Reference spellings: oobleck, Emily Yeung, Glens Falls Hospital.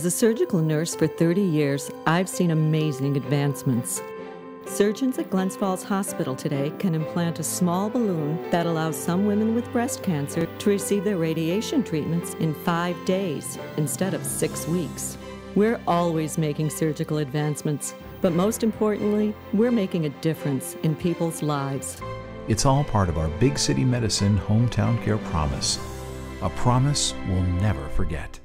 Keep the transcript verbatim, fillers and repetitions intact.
As a surgical nurse for thirty years, I've seen amazing advancements. Surgeons at Glens Falls Hospital today can implant a small balloon that allows some women with breast cancer to receive their radiation treatments in five days instead of six weeks. We're always making surgical advancements, but most importantly, we're making a difference in people's lives. It's all part of our Big City Medicine Hometown Care Promise, a promise we'll never forget.